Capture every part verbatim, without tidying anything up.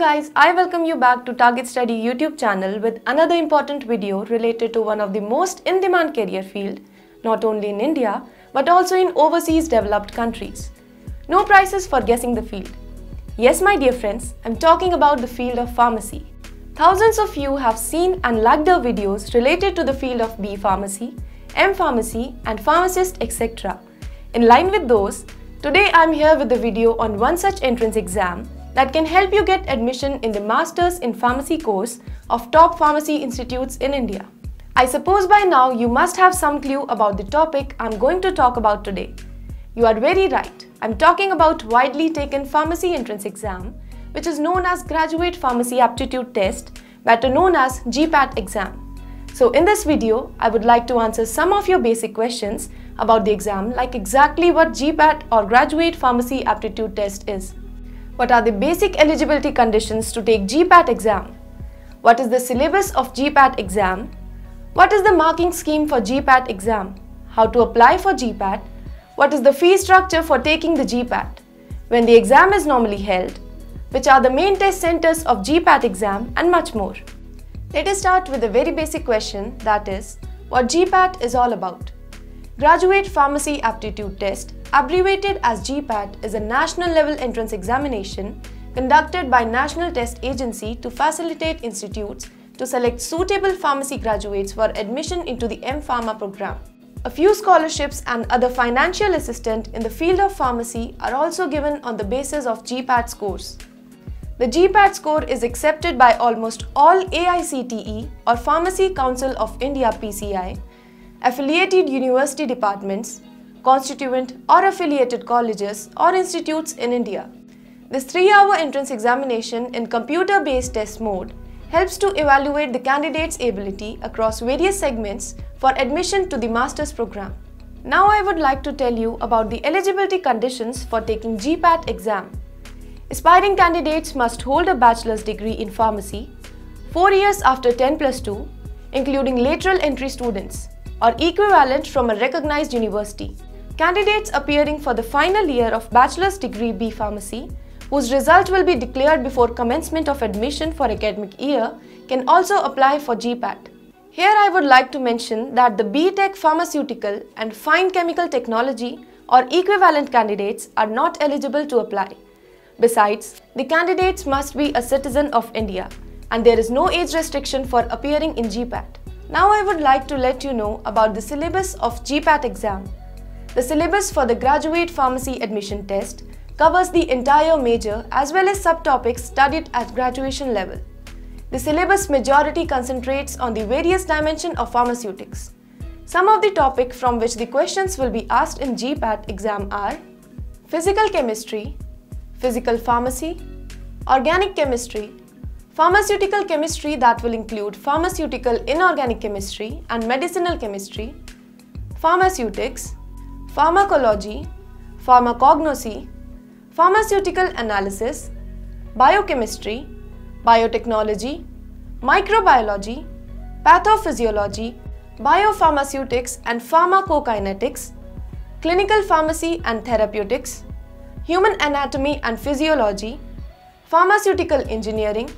guys, I welcome you back to Target Study YouTube channel with another important video related to one of the most in-demand career field, not only in India but also in overseas developed countries. No prizes for guessing the field. Yes, my dear friends, I'm talking about the field of pharmacy. Thousands of you have seen and liked our videos related to the field of B Pharmacy, M Pharmacy and pharmacist et cetera. In line with those, today I'm here with a video on one such entrance exam that can help you get admission in the Masters in Pharmacy course of top pharmacy institutes in India. I suppose by now you must have some clue about the topic I'm going to talk about today. You are very right, I'm talking about widely taken pharmacy entrance exam, which is known as Graduate Pharmacy Aptitude Test, better known as G PAT exam. So in this video, I would like to answer some of your basic questions about the exam, like exactly what G PAT or Graduate Pharmacy Aptitude Test is. What are the basic eligibility conditions to take G PAT exam? What is the syllabus of G PAT exam? What is the marking scheme for G PAT exam? How to apply for G PAT? What is the fee structure for taking the G PAT? When the exam is normally held? Which are the main test centers of G PAT exam and much more. Let us start with a very basic question, that is, what G PAT is all about. Graduate Pharmacy Aptitude Test, abbreviated as G PAT, is a national level entrance examination conducted by National Test Agency to facilitate institutes to select suitable pharmacy graduates for admission into the M Pharma program. A few scholarships and other financial assistance in the field of pharmacy are also given on the basis of G PAT scores. The G PAT score is accepted by almost all A I C T E or Pharmacy Council of India P C I affiliated university departments, constituent or affiliated colleges or institutes in India. This three hour entrance examination in computer-based test mode helps to evaluate the candidate's ability across various segments for admission to the master's program. Now I would like to tell you about the eligibility conditions for taking G PAT exam. Aspiring candidates must hold a bachelor's degree in pharmacy, four years after ten plus two, including lateral entry students, or equivalent from a recognized university. Candidates appearing for the final year of bachelor's degree B Pharmacy, whose result will be declared before commencement of admission for academic year, can also apply for G PAT. Here I would like to mention that the B Tech Pharmaceutical and Fine Chemical Technology or equivalent candidates are not eligible to apply. Besides, the candidates must be a citizen of India and there is no age restriction for appearing in G PAT. Now I would like to let you know about the syllabus of G PAT exam. The syllabus for the Graduate Pharmacy Admission Test covers the entire major as well as subtopics studied at graduation level. The syllabus majority concentrates on the various dimensions of pharmaceutics. Some of the topics from which the questions will be asked in G PAT exam are physical chemistry, physical pharmacy, organic chemistry, pharmaceutical chemistry that will include pharmaceutical inorganic chemistry and medicinal chemistry, pharmaceutics, pharmacology, pharmacognosy, pharmaceutical analysis, biochemistry, biotechnology, microbiology, pathophysiology, biopharmaceutics and pharmacokinetics, clinical pharmacy and therapeutics, human anatomy and physiology, pharmaceutical engineering,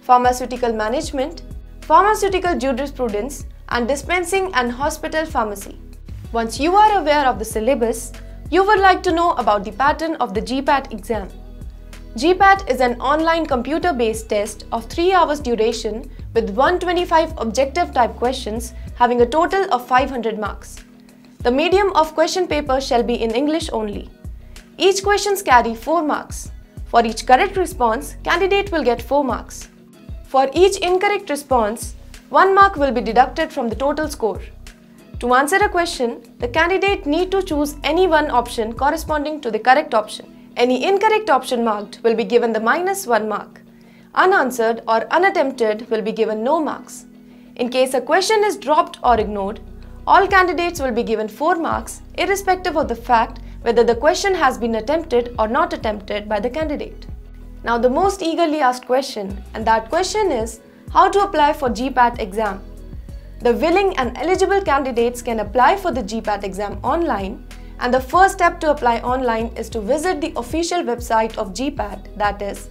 pharmaceutical management, pharmaceutical jurisprudence and dispensing and hospital pharmacy. Once you are aware of the syllabus, you would like to know about the pattern of the G PAT exam. G PAT is an online computer-based test of three hours duration with one hundred twenty-five objective type questions having a total of five hundred marks. The medium of question paper shall be in English only. Each question carry four marks. For each correct response, candidate will get four marks. For each incorrect response, one mark will be deducted from the total score. To answer a question, the candidate need to choose any one option corresponding to the correct option. Any incorrect option marked will be given the minus one mark. Unanswered or unattempted will be given no marks. In case a question is dropped or ignored, all candidates will be given four marks irrespective of the fact whether the question has been attempted or not attempted by the candidate. Now the most eagerly asked question, and that question is how to apply for G PAT exam. The willing and eligible candidates can apply for the G PAT exam online, and the first step to apply online is to visit the official website of G PAT, that is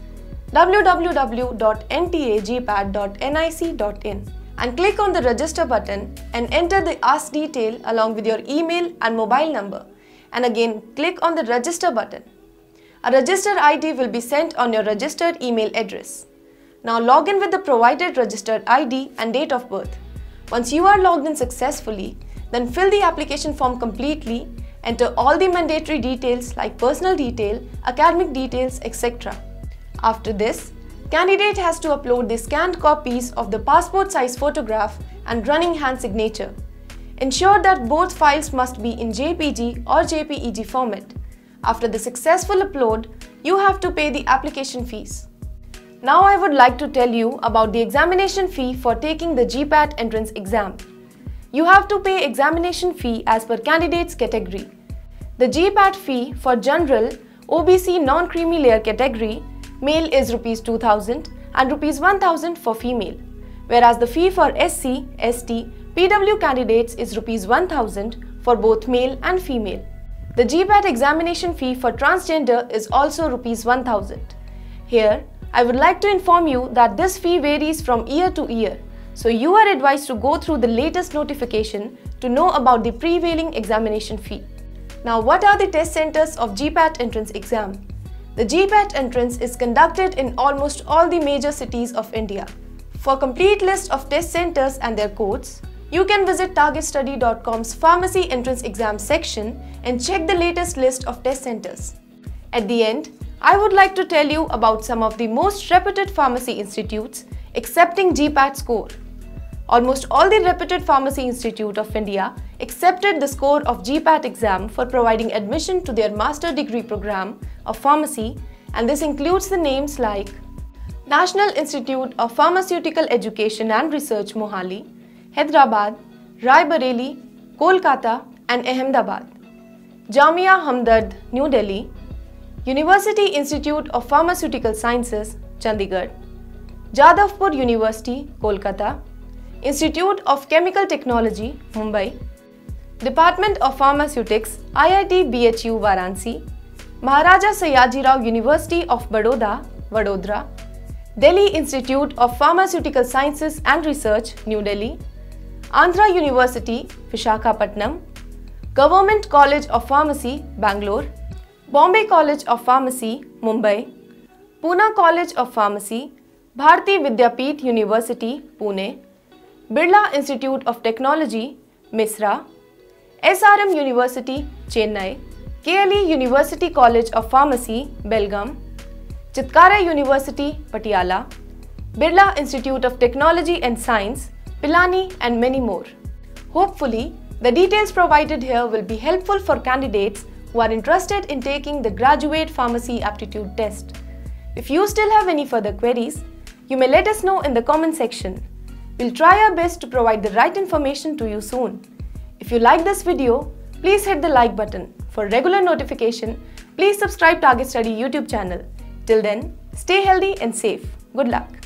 w w w dot n t a g pat dot n i c dot in and click on the register button and enter the ask detail along with your email and mobile number, and again click on the register button. A register I D will be sent on your registered email address. Now log in with the provided registered I D and date of birth. Once you are logged in successfully, then fill the application form completely, enter all the mandatory details like personal detail, academic details, et cetera. After this, candidate has to upload the scanned copies of the passport size photograph and running hand signature. Ensure that both files must be in J P G or J P E G format. After the successful upload, you have to pay the application fees. Now I would like to tell you about the examination fee for taking the G PAT entrance exam. You have to pay examination fee as per candidate's category. The G PAT fee for general O B C non-creamy layer category male is rupees two thousand and rupees one thousand for female, whereas the fee for S C, S T, P W candidates is rupees one thousand for both male and female. The G PAT examination fee for transgender is also rupees one thousand. Here, I would like to inform you that this fee varies from year to year, so you are advised to go through the latest notification to know about the prevailing examination fee. Now, what are the test centers of G PAT entrance exam? The G PAT entrance is conducted in almost all the major cities of India. For complete list of test centers and their codes, you can visit target study dot com's Pharmacy Entrance Exam section and check the latest list of test centers. At the end, I would like to tell you about some of the most reputed pharmacy institutes accepting G PAT score. Almost all the reputed pharmacy institute of India accepted the score of G PAT exam for providing admission to their master degree program of pharmacy, and this includes the names like National Institute of Pharmaceutical Education and Research Mohali, Hyderabad, Rai Bareli, Kolkata and Ahmedabad, Jamia Hamdard, New Delhi, University Institute of Pharmaceutical Sciences, Chandigarh, Jadavpur University, Kolkata, Institute of Chemical Technology, Mumbai, Department of Pharmaceutics, I I T B H U, Varanasi, Maharaja Sayajirao University of Baroda, Vadodara, Delhi Institute of Pharmaceutical Sciences and Research, New Delhi, Andhra University, Visakhapatnam, Government College of Pharmacy, Bangalore, Bombay College of Pharmacy, Mumbai, Pune College of Pharmacy, Bharati Vidyapeeth University, Pune, Birla Institute of Technology, Misra, S R M University, Chennai, K L E University College of Pharmacy, Belgaum, Chitkara University, Patiala, Birla Institute of Technology and Science, Pilani, and many more. Hopefully, the details provided here will be helpful for candidates who are interested in taking the Graduate Pharmacy Aptitude Test. If you still have any further queries, you may let us know in the comment section. We'll try our best to provide the right information to you soon. If you like this video, please hit the like button. For regular notification, please subscribe Target Study YouTube channel. Till then, stay healthy and safe. Good luck.